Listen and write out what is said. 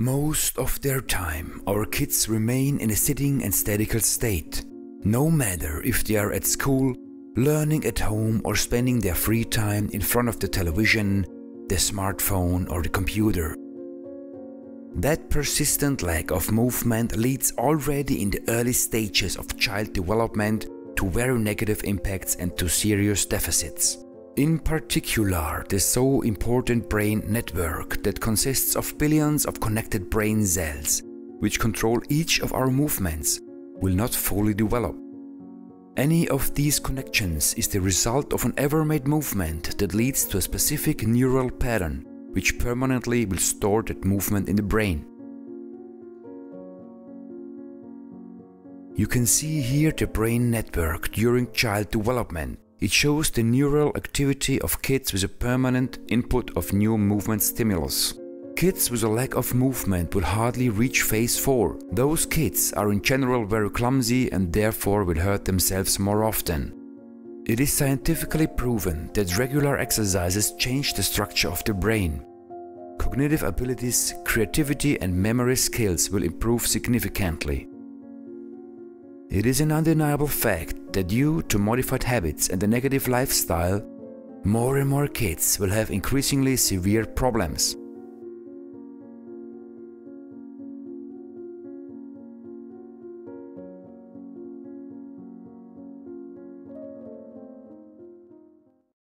Most of their time, our kids remain in a sitting and statical state, no matter if they are at school, learning at home, or spending their free time in front of the television, the smartphone, or the computer. That persistent lack of movement leads already in the early stages of child development to very negative impacts and to serious deficits. In particular, the so important brain network that consists of billions of connected brain cells, which control each of our movements, will not fully develop. Any of these connections is the result of an ever-made movement that leads to a specific neural pattern, which permanently will store that movement in the brain. You can see here the brain network during child development. It shows the neural activity of kids with a permanent input of new movement stimulus. Kids with a lack of movement will hardly reach phase 4. Those kids are in general very clumsy and therefore will hurt themselves more often. It is scientifically proven that regular exercises change the structure of the brain. Cognitive abilities, creativity and memory skills will improve significantly. It is an undeniable fact that due to modified habits and a negative lifestyle, more and more kids will have increasingly severe problems.